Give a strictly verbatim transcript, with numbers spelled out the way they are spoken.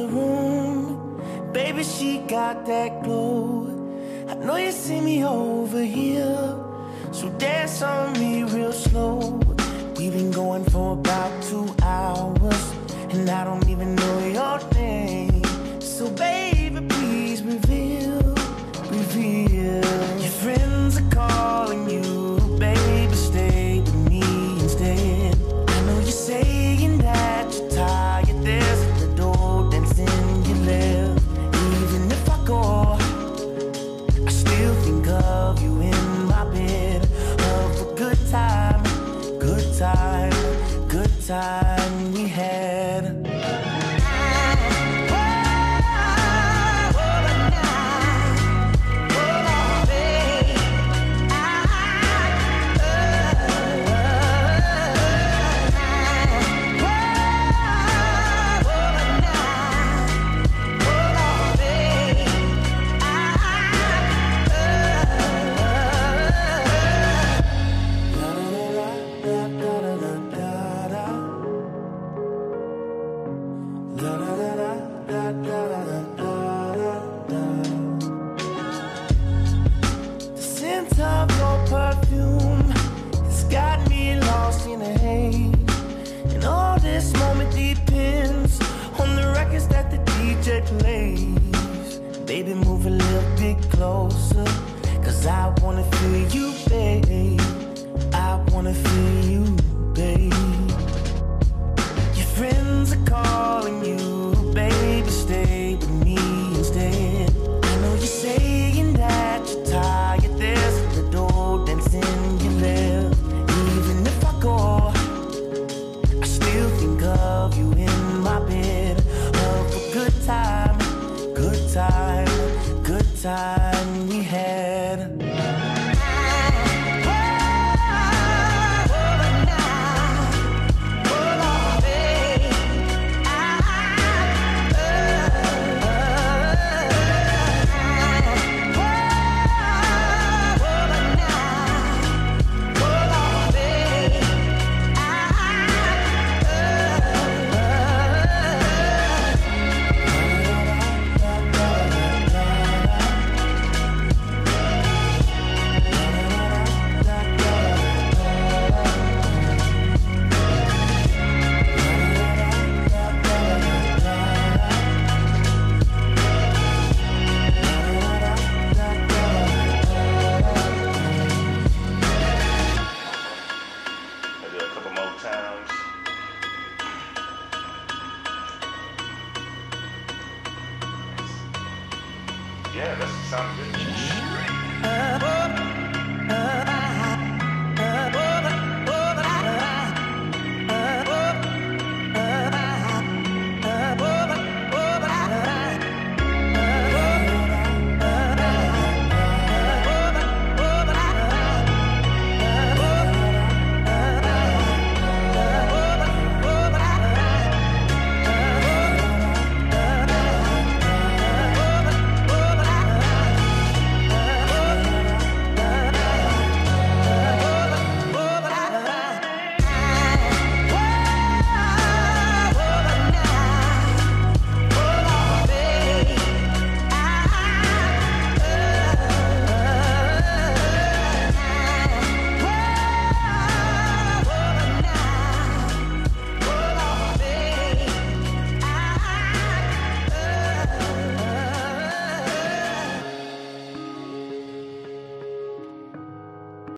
the room. Baby, she got that glow. I know you see me over here, so dance on me real slow. We've been going for about two hours, and I don't even know your name. So baby, please reveal, reveal. Your friends are calling you, baby, stay with me instead. I know you're saying that you're tired, there's at the door dancing your left. Even if I go, I still think of you in my bed. Of a good time, good time, good time we had. Place. Baby, move a little bit closer, cause I wanna feel you, babe. I wanna feel you, babe. Your friends are calling you, baby, stay with me instead. I know you're saying that you're tired, there's the door dancing you left. Even if I go, I still think of you in my bed. Good time, good time, good time we had. Yeah, that sounds good.